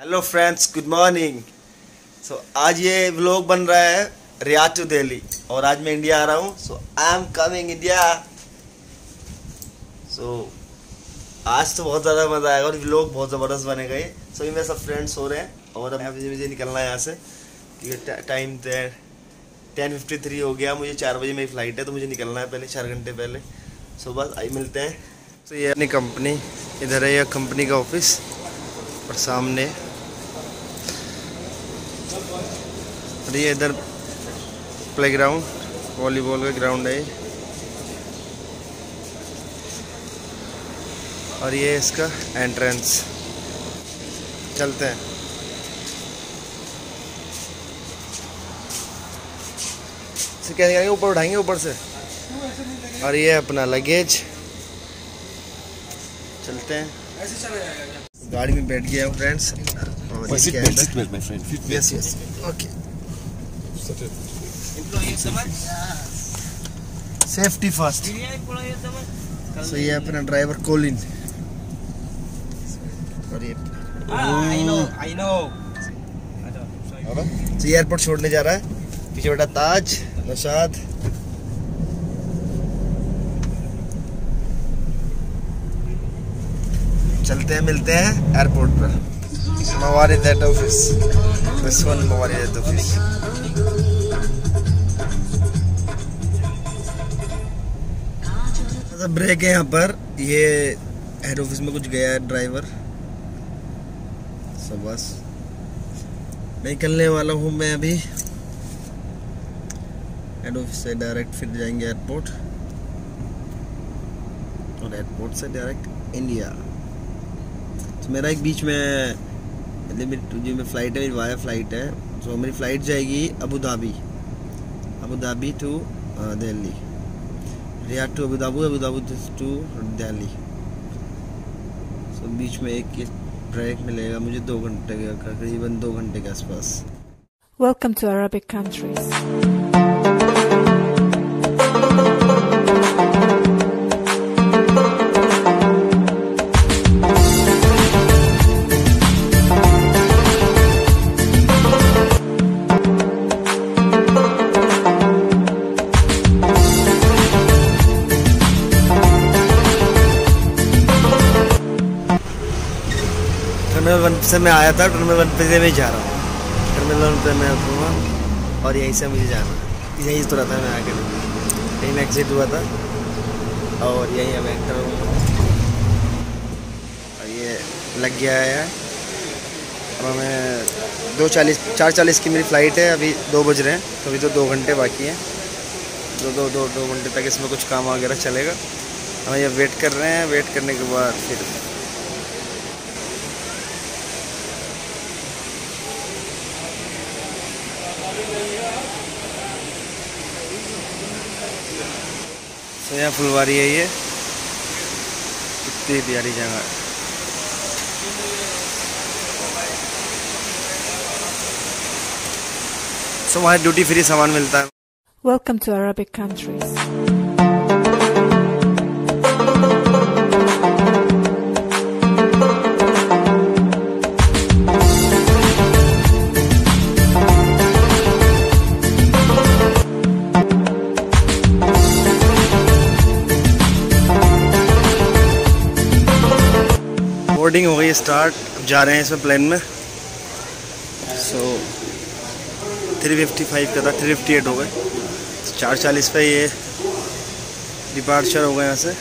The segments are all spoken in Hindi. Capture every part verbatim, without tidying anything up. Hello friends, good morning. So आज ये व्लॉग बन रहा है रियाद टू दिल्ली और आज मैं इंडिया आ रहा हूँ। So I am coming India. So आज तो बहुत ज़्यादा मज़ा आएगा और व्लॉग बहुत ज़बरदस्त बनेगा ये। सो ये मेरे सब फ्रेंड्स हो रहे हैं और अब मुझे मुझे निकलना है यहाँ से क्योंकि time ten ten fifty three हो गया। मुझे चार बजे मेरी फ़्लाइट है तो मुझे निकलना है पहले चार घंटे पहले। सो बस आई मिलते हैं। सो ये अपनी कंपनी, इधर है यह कंपनी का ऑफिस और सामने और ये इधर प्लेग्राउंड, वॉलीबॉल का ग्राउंड है और ये इसका एंट्रेंस। चलते हैं। इसे कैसे करेंगे, ऊपर उठाएंगे ऊपर से। और ये अपना लगेज। चलते हैं। ऐसे चला जाएगा। गाड़ी में बैठ गया हूँ friends. Okay, safety first. So ये अपना ड्राइवर कोलिन और ये आई नो आई नो। सो ये एयरपोर्ट छोड़ने जा रहा है। पीछे बेटा ताज, नशाद। चलते हैं, मिलते हैं एयरपोर्ट पर। Mawarid head office, this one Mawarid head office. Break है यहाँ पर। ये हेड ऑफिस में कुछ गया है ड्राइवर। सब बस निकलने वाला हूँ मैं अभी हेड ऑफिस से। डायरेक्ट फिर जाएंगे एयरपोर्ट और एयरपोर्ट से डायरेक्ट इंडिया। तो मेरा एक बीच में जो मैं फ्लाइट है, मेरी वाया फ्लाइट है। तो मेरी फ़्लाइट जाएगी Abu Dhabi, Abu Dhabi to Delhi, Riyadh to Abu Dhabi, Abu Dhabi to Delhi. So बीच में एक ब्रेक मिलेगा मुझे दो घंटे का, करीबन दो घंटे के आसपास। Welcome to Arabic terminal one से मैं आया था, टर्मिनल वन पे से मैं जा रहा हूँ। टर्मिनल वन पे मैं उतरूँगा और यहीं से मुझे जाना है। यहीं उतरा था मैं आके, यहीं मैं एक्सिट हुआ था और यहीं अब एंटर हुआ। और ये लग गया है और मैं दो चालीस चार चालीस की मेरी फ़्लाइट है। अभी दो बज रहे हैं तो अभी तो दो घंटे बाकी हैं। दो दो दो दो घंटे तक इसमें कुछ काम वगैरह चलेगा। हम ये वेट कर रहे हैं। वेट करने के बाद फिर तो यहाँ फुलवारी है। ये कितनी प्यारी जगह है। सो वहाँ ड्यूटी फ्री सामान मिलता है। Welcome to Arabic countries. Boarding हो गई स्टार्ट। अब जा रहे हैं इसमें प्लेन में। सो तीन सौ पचपन का था, तीन सौ अट्ठावन हो गए। चार चालीस पे ये डिपार्चर हो गए यहाँ से।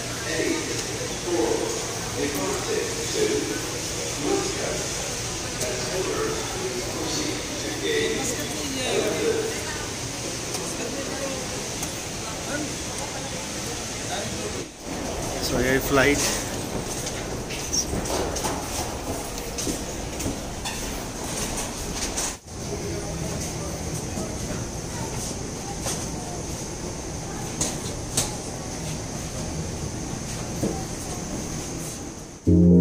सो ये फ्लाइट। Thank you.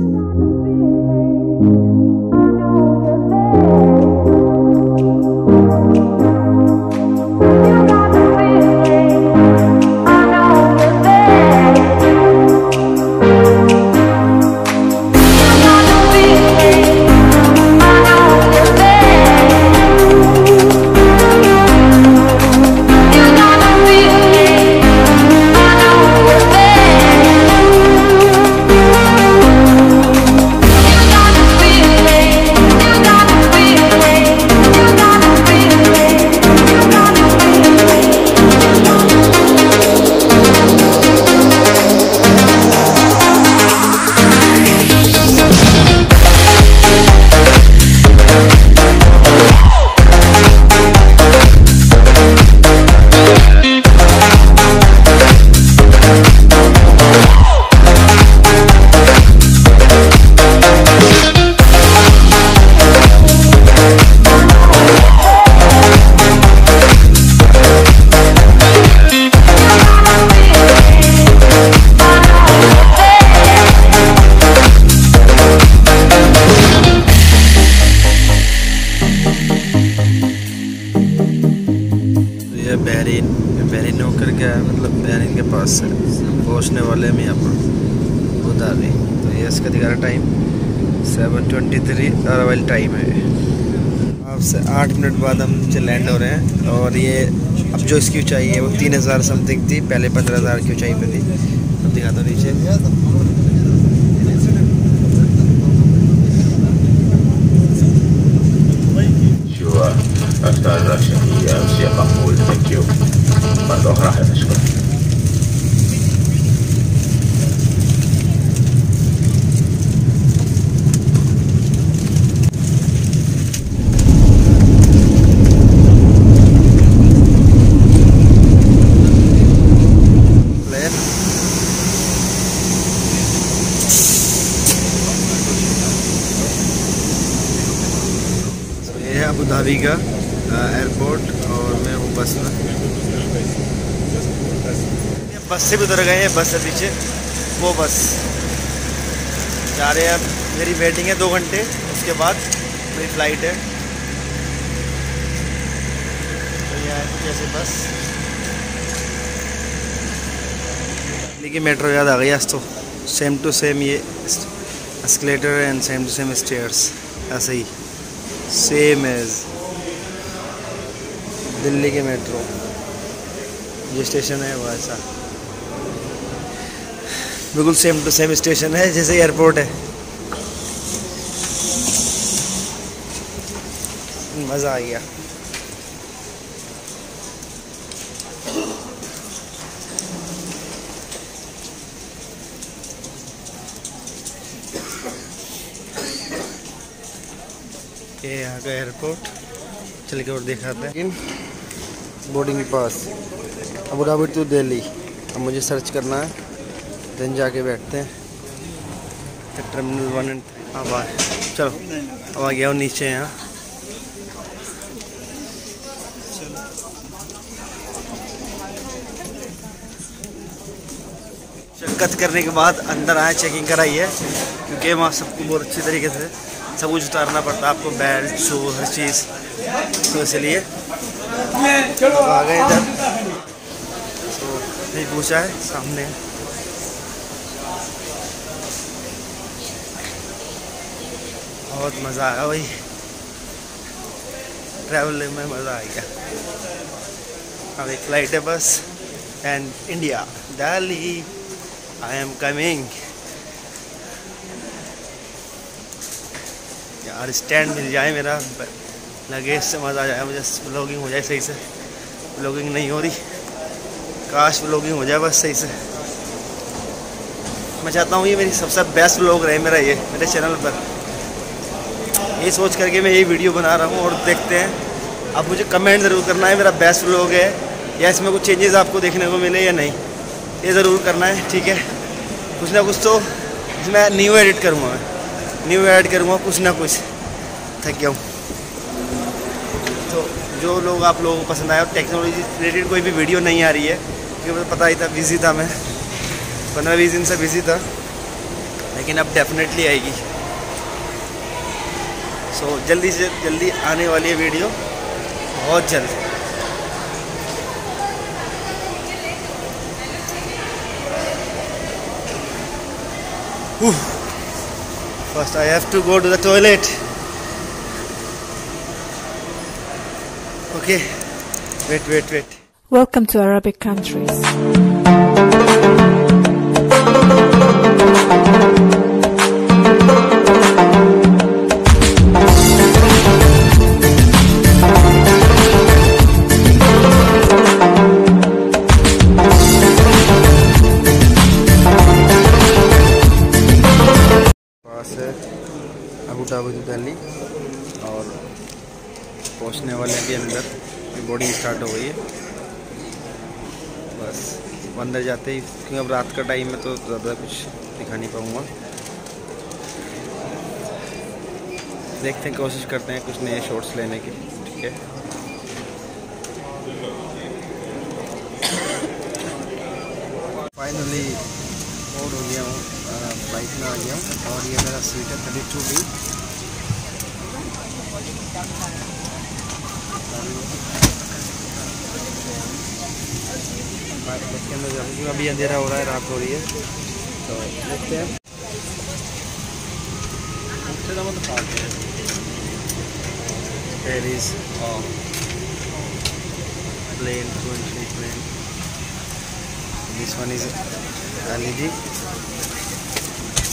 बहरीन होकर गया है, मतलब बहरीन के पास से पहुँचने वाले में यहाँ पर उतारे। तो ये इसका दिखा रहा time seven twenty three arrival time है। आपसे आठ मिनट बाद हम नीचे लैंड हो रहे हैं और ये अब जो इसकी ऊँचाई है वो तीन हज़ार समथिंग थी, पहले पंद्रह हज़ार की ऊँचाई पर थी। अब दिखा दो नीचे। Thank you. So, ये है अबू धाबी का एयरपोर्ट और मैं वो बस में बस से भी उतर गए हैं। बस है पीछे, वो बस जा रहे हैं। मेरी वेटिंग है दो घंटे, उसके बाद मेरी फ्लाइट है। तो ये है जैसे बस। दिल्ली की मेट्रो याद आ गई आज तो। सेम टू सेम ये escalator and same to same stairs, ऐसे ही सेम एज दिल्ली के मेट्रो। ये स्टेशन है वो ऐसा बिल्कुल सेम टू सेम स्टेशन है जैसे एयरपोर्ट है। मज़ा आ गया। ये यहाँ का एयरपोर्ट चल के और दिखाते हैं। Boarding pass Abu Dhabi to Delhi. अब मुझे सर्च करना है, दिन जाके बैठते हैं टर्मिनल वन एंड। अब आ चलो, अब आ गया हूँ नीचे। यहाँ शिरकत करने के बाद अंदर आए, चेकिंग कराई है क्योंकि वहाँ सबको बहुत अच्छी तरीके से सब कुछ उतारना पड़ता है आपको, बेल्ट, शू, हर चीज़। तो इसलिए आ गए इधर। तो नहीं पूछा है सामने। बहुत मज़ा आया भाई, ट्रैवलिंग में मज़ा आ गया। अब एक फ्लाइट है बस and India Delhi I am coming. यार स्टैंड मिल जाए मेरा लगेज से, मज़ा आ जाए मुझे। व्लॉगिंग हो जाए सही से, व्लॉगिंग नहीं हो रही। काश व्लॉगिंग हो जाए बस सही से। मैं चाहता हूँ ये मेरी सबसे बेस्ट व्लॉग रहे मेरा, ये मेरे चैनल पर। ये सोच करके मैं ये वीडियो बना रहा हूँ और देखते हैं आप। मुझे कमेंट ज़रूर करना है मेरा बेस्ट व्लॉग है या इसमें कुछ चेंजेस आपको देखने को मिले या नहीं, ये ज़रूर करना है, ठीक है। कुछ ना कुछ तो इसमें न्यू एडिट करूँगा मैं, न्यू एड करूँगा कुछ ना कुछ। थक गया हूँ। तो जो लोग आप लोगों को पसंद आया और टेक्नोलॉजी रिलेटेड कोई भी वीडियो नहीं आ रही है क्योंकि मुझे पता ही था, बिज़ी था मैं, पंद्रह बीस दिन से बिज़ी था, लेकिन अब डेफिनेटली आएगी। सो so, जल्दी से जल्दी आने वाली है वीडियो, बहुत जल्द। First I have to go to the toilet. Okay, wait, wait, wait. Welcome to Arabic countries. पहुँचने वाले हैं अभी अंदर। बोर्डिंग स्टार्ट हो गई है बस। अंदर जाते ही क्योंकि अब रात का टाइम है तो ज़्यादा कुछ दिखा नहीं पाऊँगा। देखते हैं, कोशिश करते हैं कुछ नए शॉट्स लेने की, ठीक है। फाइनली बोर्ड हो गया हूँ, बाइक में आ गया हूँ और ये मेरा सीट है थर्टी टू बी। इसके अंदर जाएंगे। अभी अंधेरा हो रहा है, रात हो रही है, तो देखते हैं। पेरिस और plane twenty plane this one is LED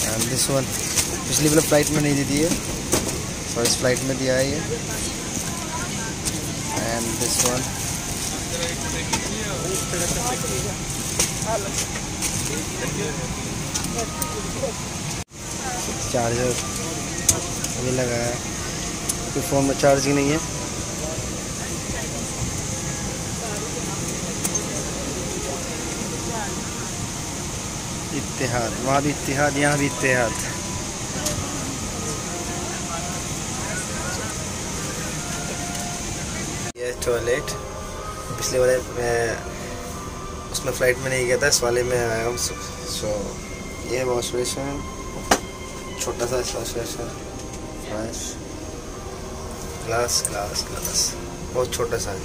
and this one पिछली वाला फ्लाइट में नहीं दी थी, सो इस फ्लाइट में दिया है ये। एंड दिस वन चार्जर अभी लगाया है क्योंकि फ़ोन में चार्ज ही नहीं है। इत्तेहाद, वहाँ भी इत्तेहाद, यहाँ भी इत्तेहाद। टॉयलेट पिछले वाले मैं उसमें फ्लाइट में नहीं गया था, इस वाले में आया हूँ। सो ये वॉश बेसिन, छोटा सा wash basin, glass glass glass बहुत छोटा सा है।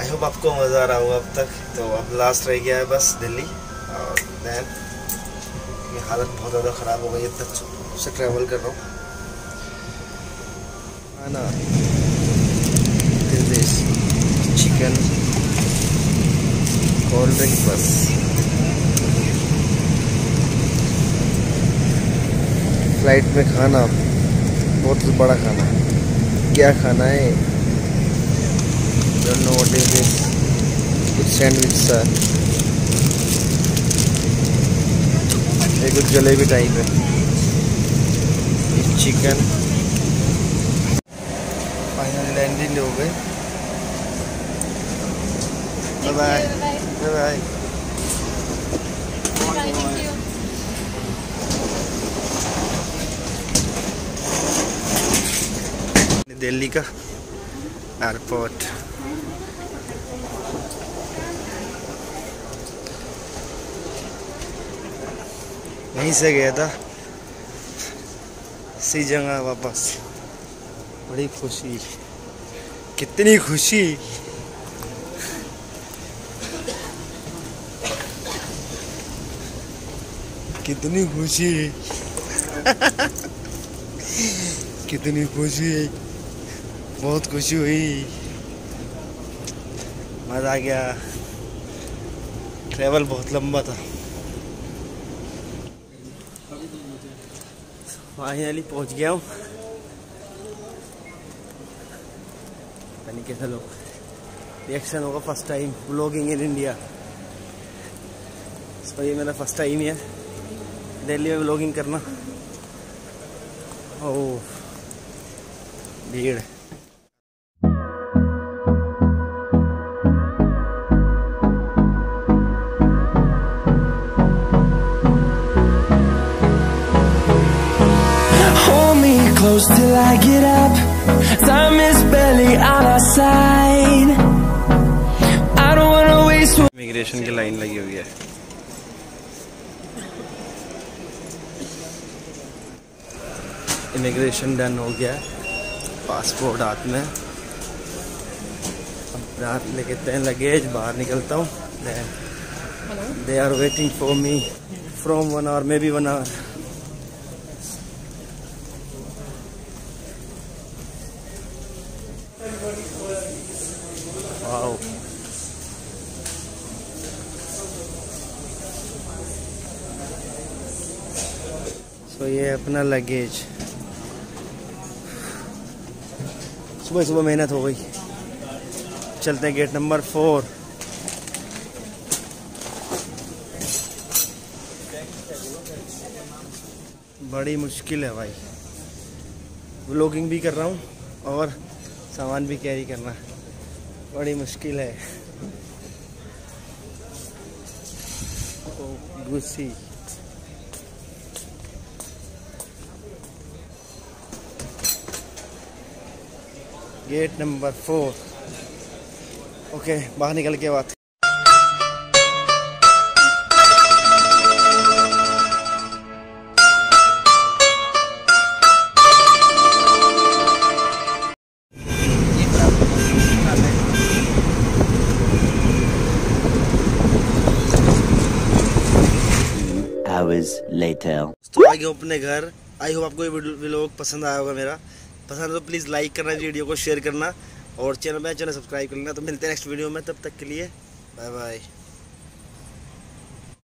आई होप आपको मज़ा आ रहा होगा अब तक। तो अब लास्ट रह गया है बस दिल्ली, और दैन ये हालत बहुत ज़्यादा ख़राब हो गई है। तक से ट्रैवल कर रहा हूँ है ना। दिस चिकन कोल्ड ड्रिंक बस। फ्लाइट में खाना बहुत बड़ा खाना है, क्या खाना है don't know what is this. कुछ सैंडविच सा, कुछ जलेबी टाइप है, चिकन। फाइनल लैंडिंग हो गई। Bye bye bye bye. Delhi का एयरपोर्ट, यहीं से गया था सी जगह वापस। बड़ी खुशी, कितनी खुशी। कितनी खुशी कितनी खुशी, बहुत खुशी हुई, मज़ा आ गया। ट्रैवल बहुत लंबा था। फाइनली पहुंच गया हूँ। यानी कैसा लोग रिएक्शन होगा। First time vlogging in India, तो ये मेरा फर्स्ट टाइम ही है दिल्ली में व्लॉगिंग करना। ओह भीड़। Close till I get up, time is barely on our side. I don't wanna waste. Immigration की लाइन लगी हुई है। इमिग्रेशन डन हो गया, पासपोर्ट हाथ में। अब रात लेके तेन लगेज बाहर निकलता हूँ। They are waiting for me from one hour, maybe one hour. Wow. So ये अपना लगेज। सुबह सुबह मेहनत हो गई। चलते हैं गेट नंबर फोर। बड़ी मुश्किल है भाई, व्लॉगिंग भी कर रहा हूँ और सामान भी कैरी करना बड़ी मुश्किल है। तो Gucci gate number four. Okay, बाहर निकल के बात। hours later. तो आ गए अपने घर। आई होप आपको ये व्लॉग पसंद आया होगा। मेरा पसंद आया तो प्लीज़ लाइक करना, वीडियो को शेयर करना और चैनल में चैनल सब्सक्राइब करना। तो मिलते हैं नेक्स्ट वीडियो में, तब तक के लिए बाय बाय।